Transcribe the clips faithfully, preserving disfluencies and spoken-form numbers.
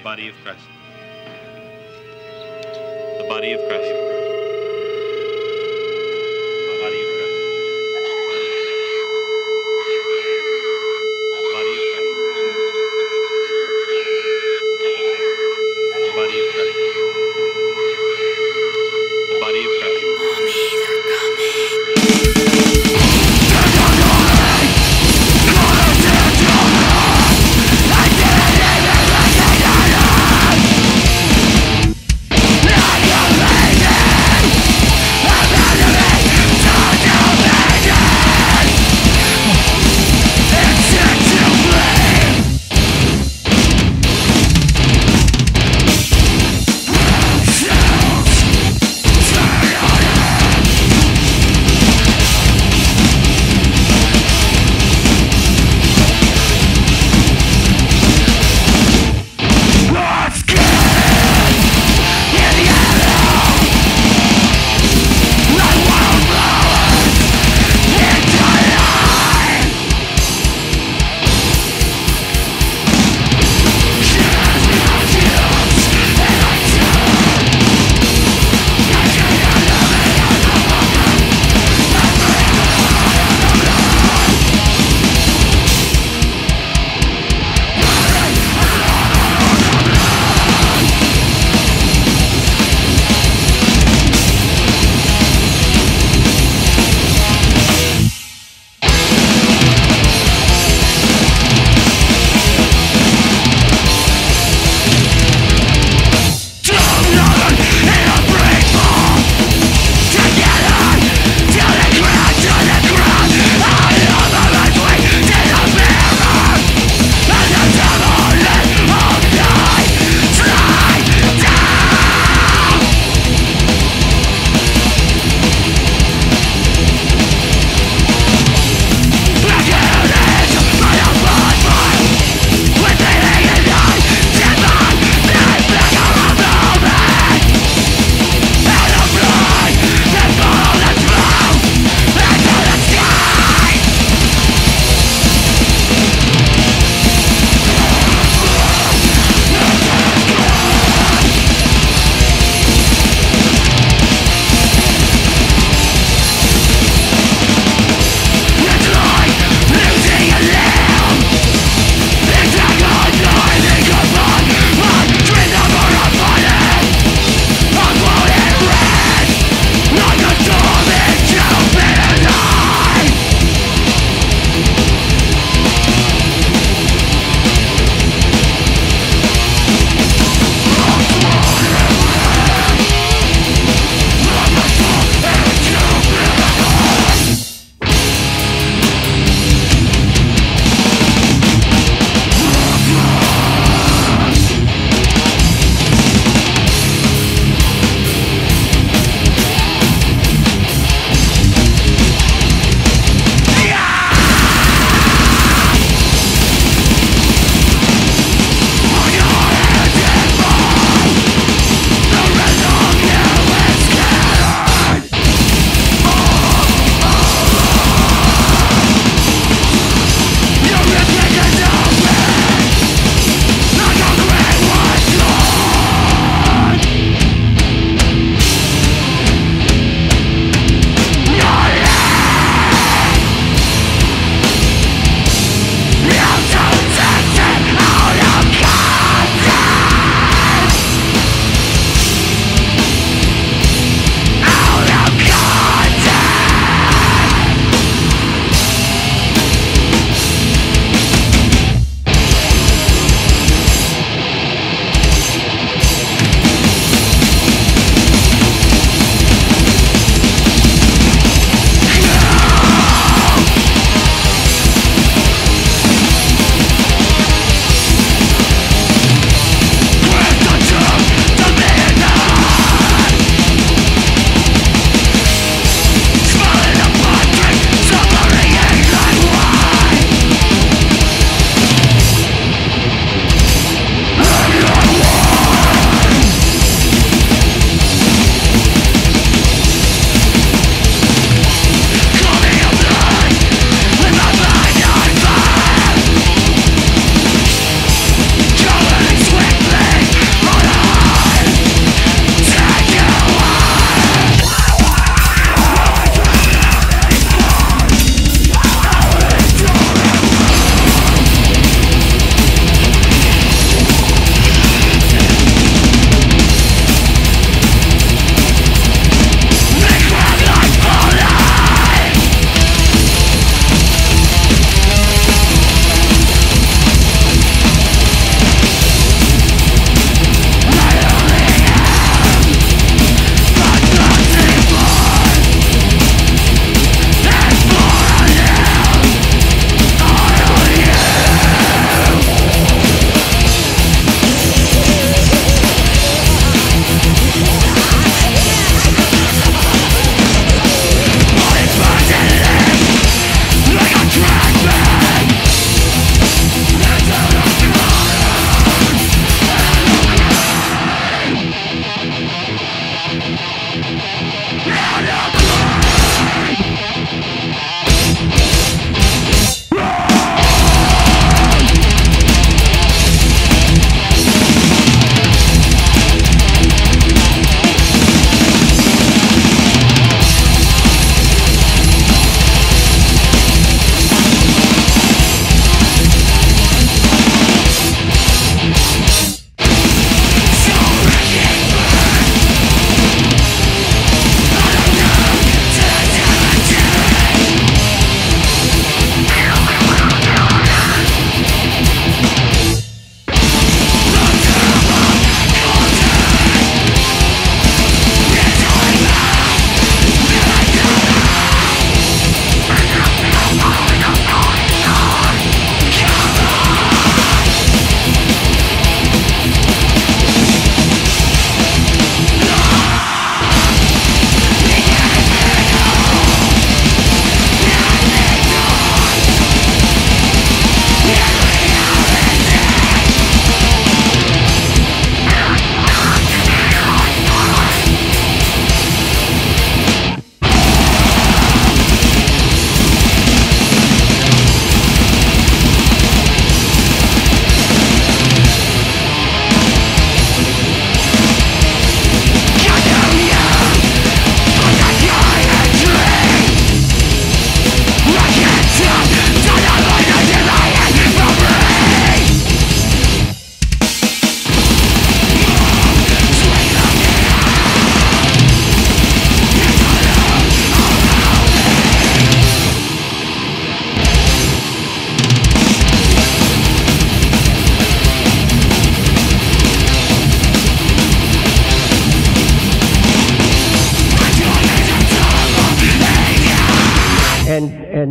the body of Christ. The body of Christ. The body of Christ. Yeah!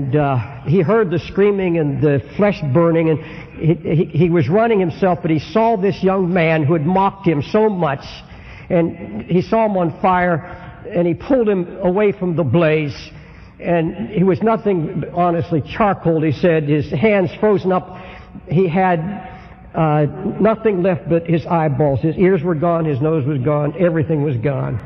and uh, he heard the screaming and the flesh burning, and he, he, he was running himself, but he saw this young man who had mocked him so much, and he saw him on fire, and he pulled him away from the blaze, and he was nothing, honestly, charcoal, he said, his hands frozen up, he had uh, nothing left but his eyeballs, his ears were gone, his nose was gone, everything was gone.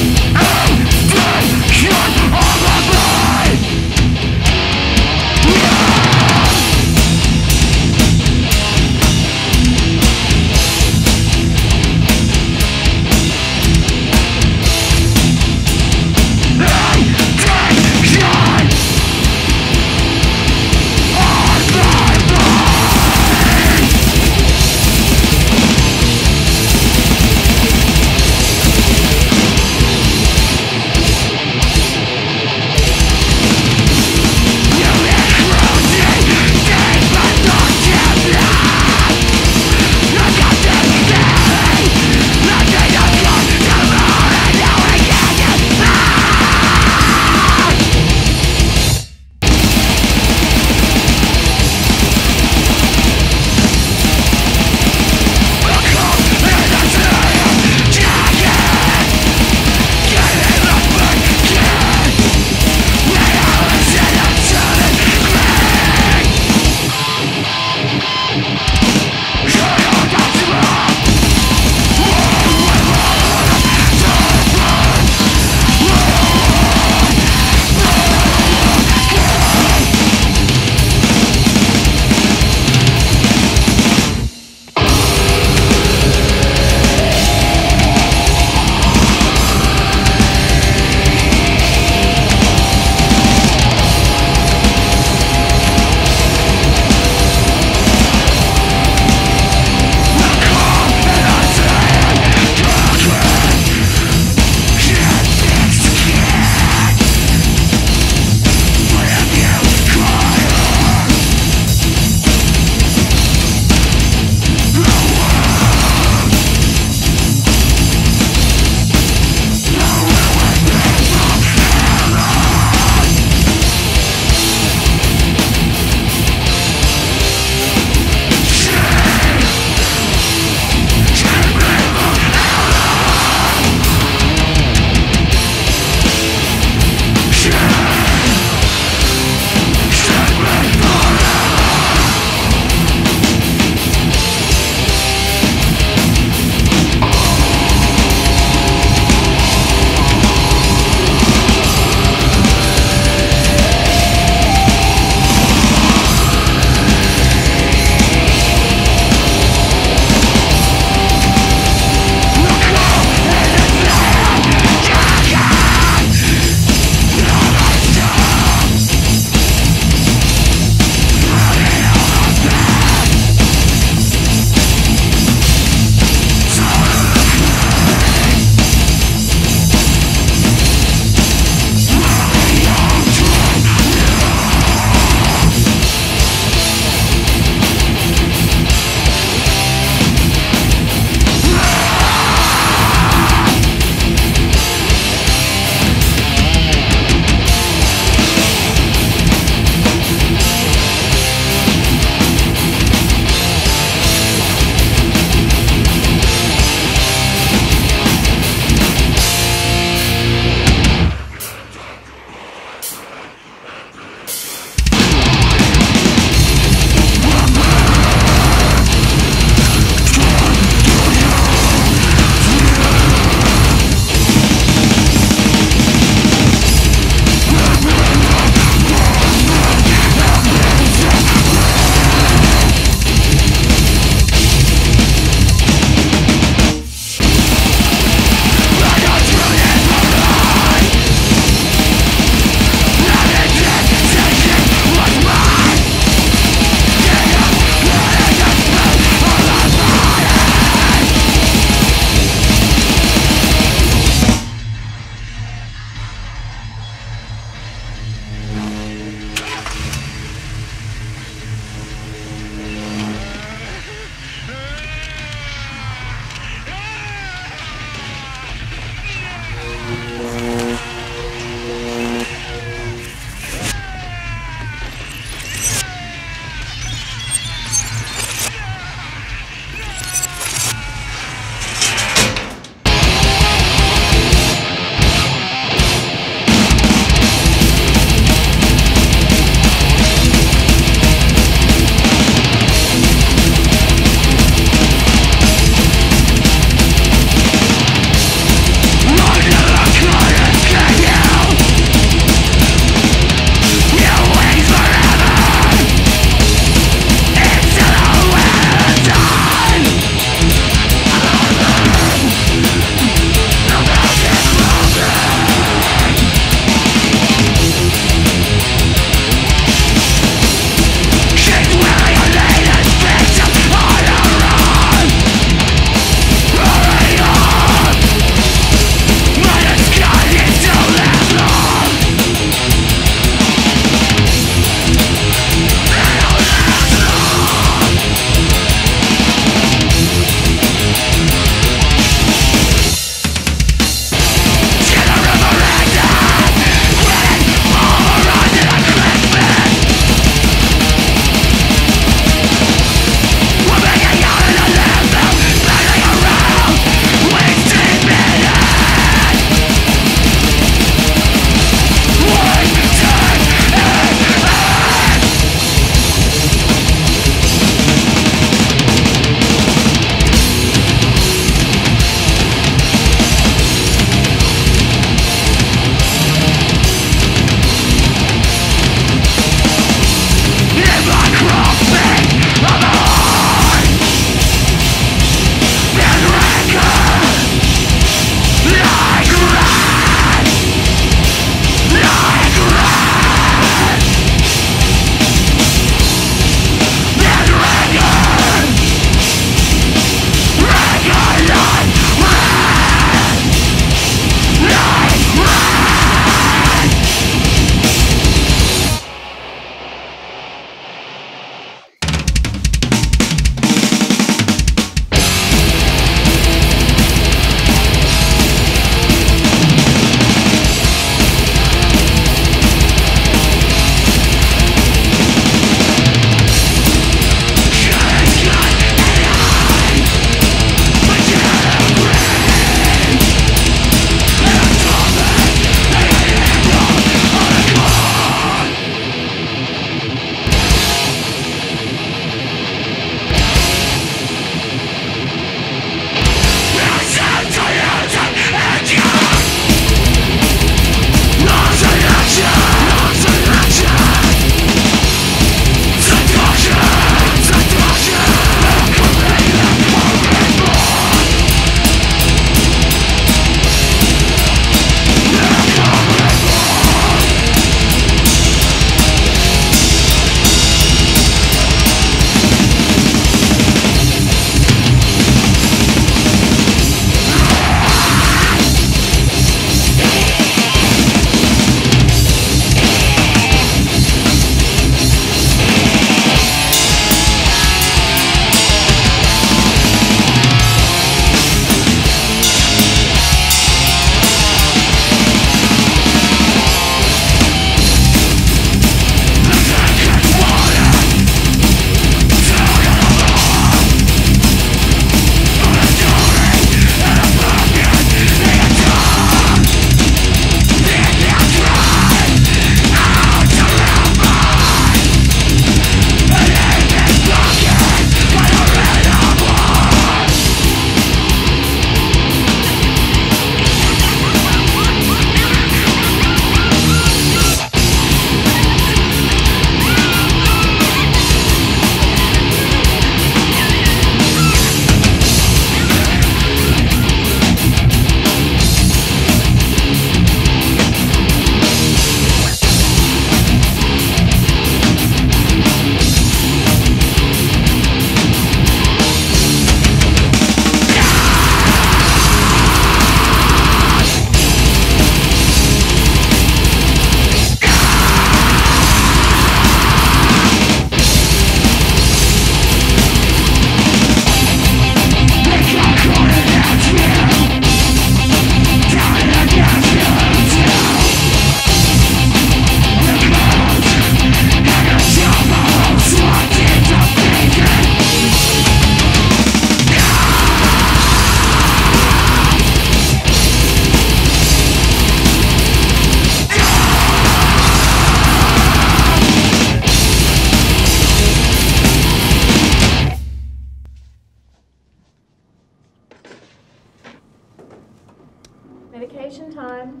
time,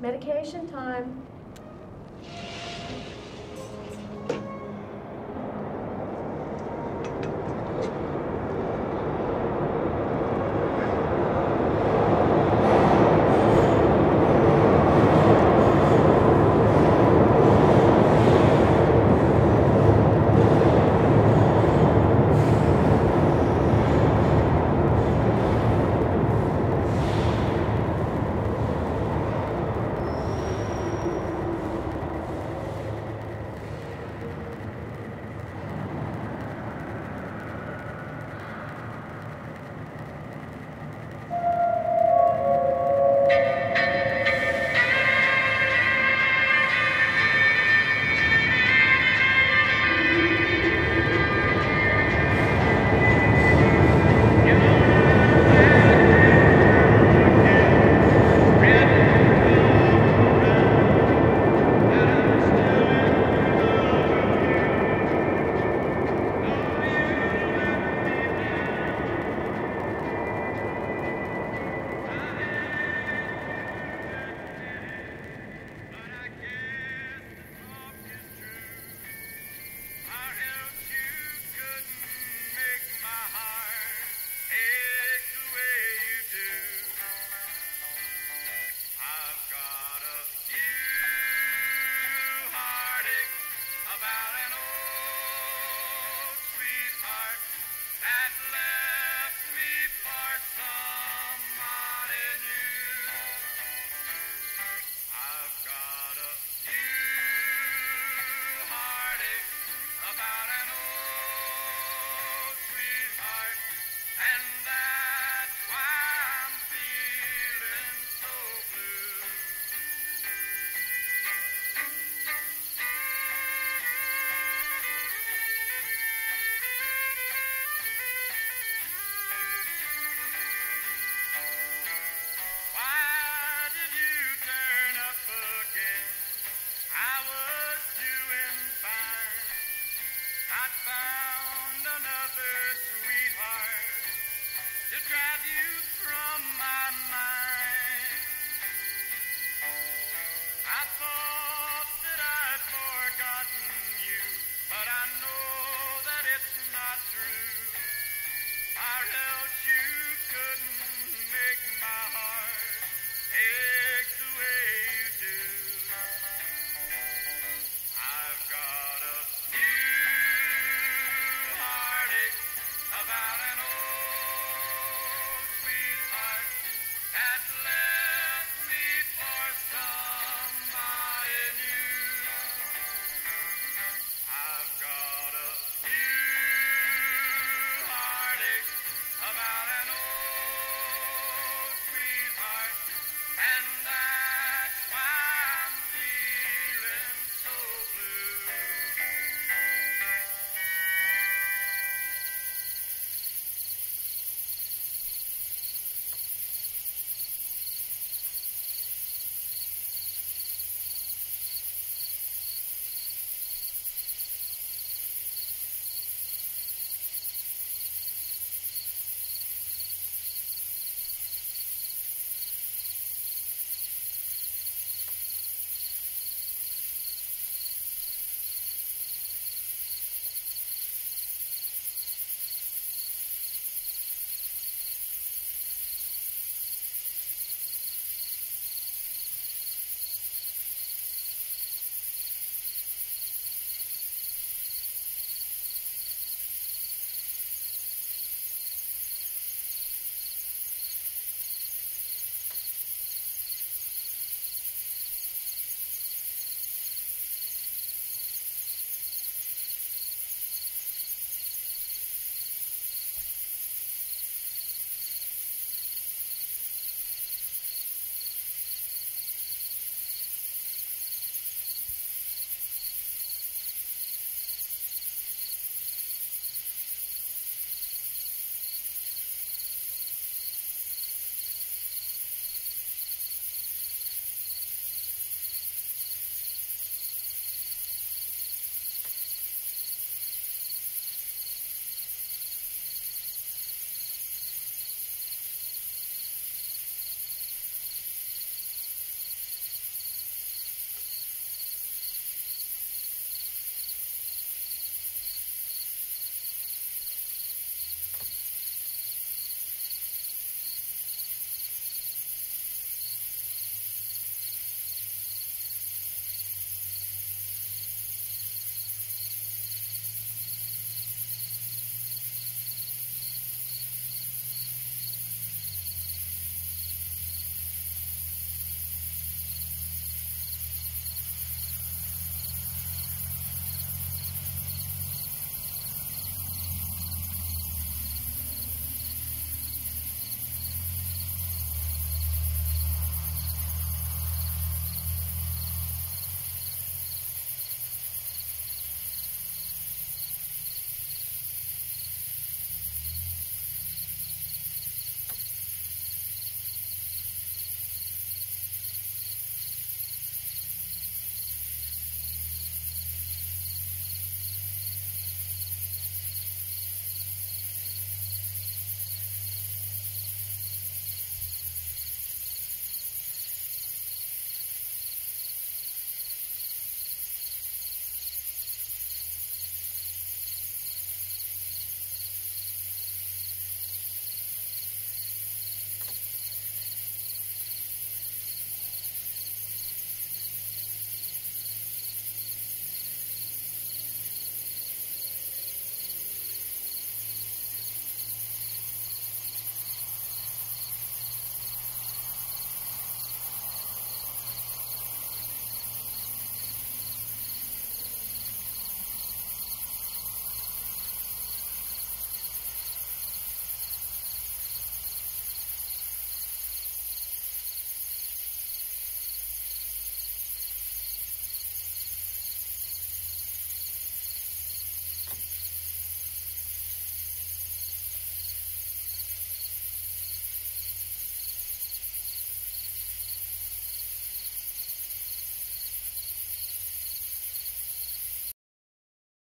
medication time,